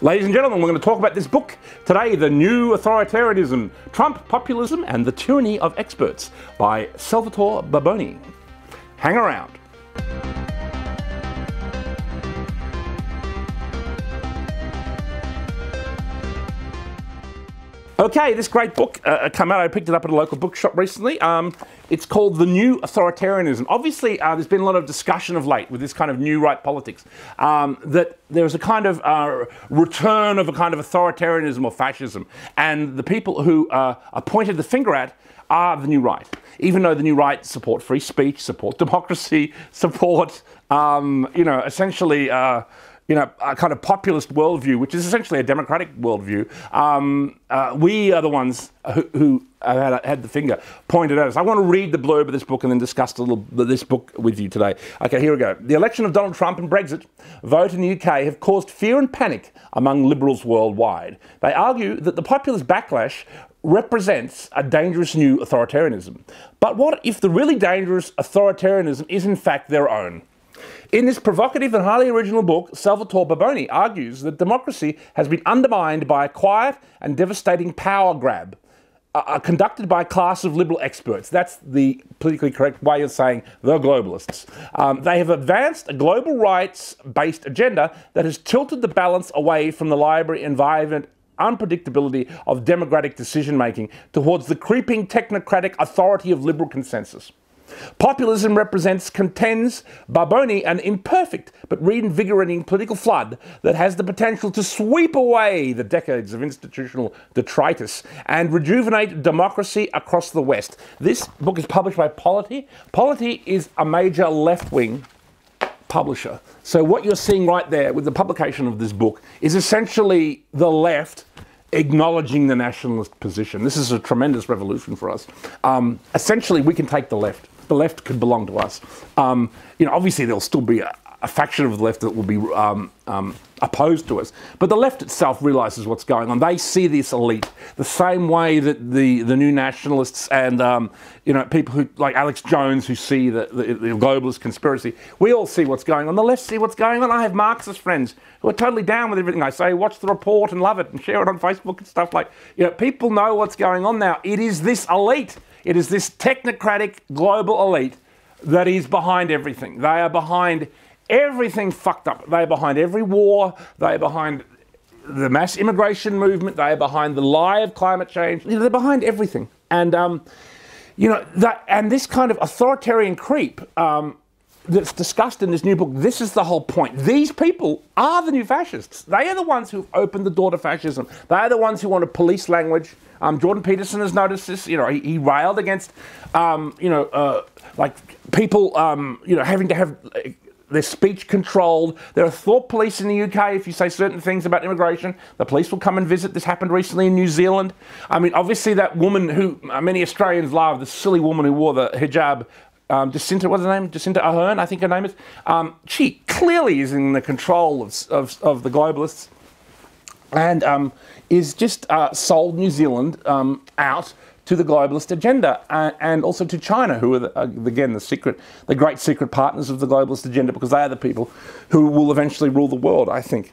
Ladies and gentlemen, we're going to talk about this book today, The New Authoritarianism, Trump, Populism and the Tyranny of Experts by Salvatore Babones. Hang around. Okay, this great book came out. I picked it up at a local bookshop recently. It's called The New Authoritarianism. Obviously, there's been a lot of discussion of late with this kind of new right politics, that there's a kind of return of a kind of authoritarianism or fascism, and the people who are pointed the finger at are the new right, even though the new right support free speech, support democracy, support, you know, essentially, you know, a kind of populist worldview, which is essentially a democratic worldview. We are the ones who had the finger pointed at us. I want to read the blurb of this book and then discuss a little this book with you today. Okay, here we go. The election of Donald Trump and Brexit vote in the UK have caused fear and panic among liberals worldwide. They argue that the populist backlash represents a dangerous new authoritarianism. But what if the really dangerous authoritarianism is in fact their own? In this provocative and highly original book, Salvatore Babones argues that democracy has been undermined by a quiet and devastating power grab conducted by a class of liberal experts. That's the politically correct way of saying the globalists. They have advanced a global rights-based agenda that has tilted the balance away from the library environment unpredictability of democratic decision-making towards the creeping technocratic authority of liberal consensus. Populism represents, contends Babones, an imperfect but reinvigorating political flood that has the potential to sweep away the decades of institutional detritus and rejuvenate democracy across the West. This book is published by Polity. Polity is a major left-wing publisher. So what you're seeing right there with the publication of this book is essentially the left acknowledging the nationalist position. This is a tremendous revolution for us. Essentially, we can take the left. The left could belong to us. You know, obviously there'll still be a faction of the left that will be opposed to us, but the left itself realizes what's going on. They see this elite the same way that the new nationalists and you know, people who like Alex Jones who see the globalist conspiracy. We all see what's going on. The left see what's going on. I have Marxist friends who are totally down with everything I say. Watch the report and love it and share it on Facebook and stuff like. You know, people know what's going on now. It is this elite. It is this technocratic global elite that is behind everything. They are behind everything fucked up. They are behind every war. They are behind the mass immigration movement. They are behind the lie of climate change. They're behind everything. And, you know, and this kind of authoritarian creep that's discussed in this new book, this is the whole point. These people are the new fascists. They are the ones who've opened the door to fascism. They are the ones who want to police language. Jordan Peterson has noticed this. You know, he railed against, you know, like people, you know, having to have their speech controlled. There are thought police in the UK. If you say certain things about immigration, the police will come and visit. This happened recently in New Zealand. I mean, obviously that woman who many Australians love, the silly woman who wore the hijab, Jacinta, what's her name? Jacinta Ahern, I think her name is. She clearly is in the control of the globalists and is just sold New Zealand out to the globalist agenda and also to China, who are, again, the great secret partners of the globalist agenda, because they are the people who will eventually rule the world, I think.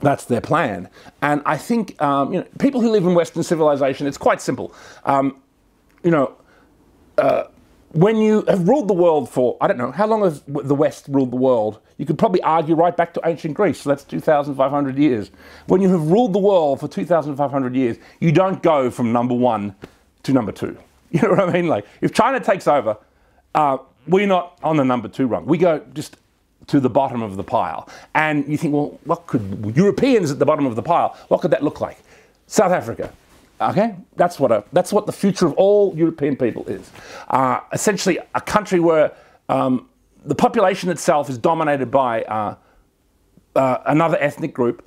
That's their plan. And I think, you know, people who live in Western civilization, it's quite simple. You know, when you have ruled the world for, I don't know, how long has the West ruled the world? You could probably argue right back to ancient Greece, so that's 2,500 years. When you have ruled the world for 2,500 years, you don't go from number one to number two. You know what I mean? Like, if China takes over, we're not on the number two rung. We go just to the bottom of the pile. And you think, well, what could Europeans at the bottom of the pile, what could that look like? South Africa. Okay, that's what the future of all European people is. Essentially, a country where the population itself is dominated by another ethnic group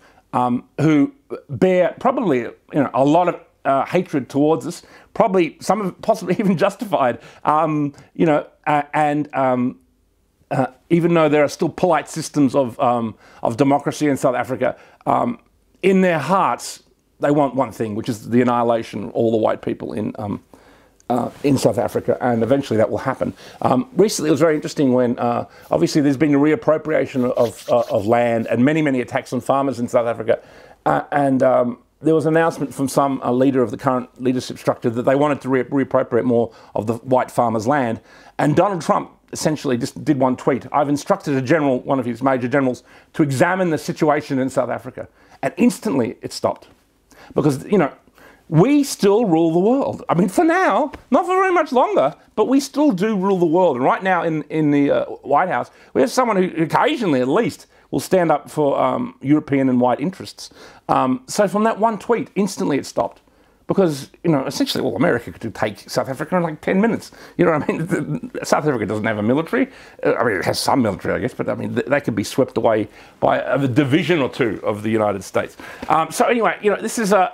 who bear probably, you know, a lot of hatred towards us. Probably some of it possibly even justified. You know, and. Even though there are still polite systems of democracy in South Africa, in their hearts, they want one thing, which is the annihilation of all the white people in South Africa, and eventually that will happen. Recently, it was very interesting when, obviously, there's been a reappropriation of land and many, many attacks on farmers in South Africa. There was an announcement from some leader of the current leadership structure that they wanted to reappropriate more of the white farmers' land. And Donald Trump essentially just did one tweet. I've instructed a general, one of his major generals, to examine the situation in South Africa. And instantly it stopped. Because, you know, we still rule the world. I mean, for now, not for very much longer, but we still do rule the world. And right now in the White House, we have someone who occasionally, at least, will stand up for European and white interests. So from that one tweet, instantly it stopped. Because, you know, essentially, well, America could take South Africa in like 10 minutes. You know what I mean? South Africa doesn't have a military. I mean, it has some military, I guess, but I mean, they could be swept away by a division or two of the United States. So anyway, you know, this is an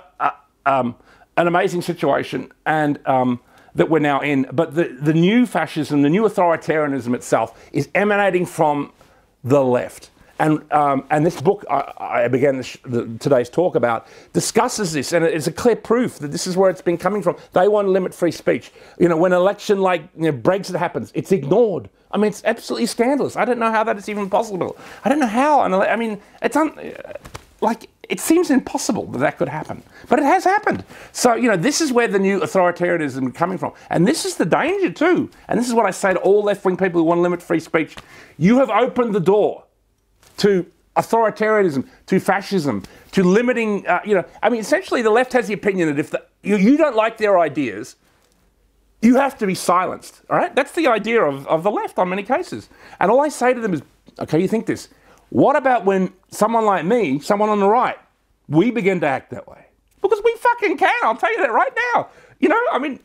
amazing situation and that we're now in. But the new fascism, the new authoritarianism itself is emanating from the left. And this book I began today's talk about discusses this, and it's a clear proof that this is where it's been coming from. They want to limit free speech. You know, when an election like Brexit happens, it's ignored. I mean, it's absolutely scandalous. I don't know how that is even possible. I don't know how. I mean, it's like it seems impossible that that could happen, but it has happened. So, you know, this is where the new authoritarianism is coming from. And this is the danger too. And this is what I say to all left-wing people who want to limit free speech. You have opened the door to authoritarianism, to fascism, to limiting, you know, I mean, essentially the left has the opinion that if you don't like their ideas, you have to be silenced, all right? That's the idea of the left on many cases. And all I say to them is, okay, you think this. What about when someone like me, someone on the right, we begin to act that way? Because we fucking can, I'll tell you that right now. You know, I mean,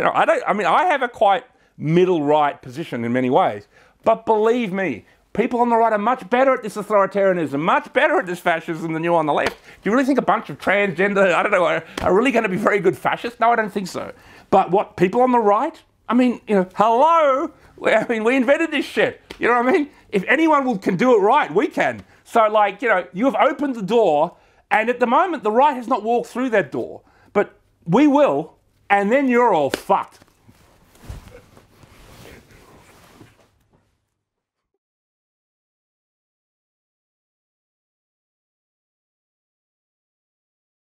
I have a quite middle-right position in many ways, but believe me, people on the right are much better at this authoritarianism, much better at this fascism than you on the left. Do you really think a bunch of transgender, I don't know, are really going to be very good fascists? No, I don't think so. But what, people on the right? I mean, you know, hello? I mean, we invented this shit. You know what I mean? If anyone can do it right, we can. So, like, you know, you have opened the door, and at the moment, the right has not walked through that door. But we will, and then you're all fucked.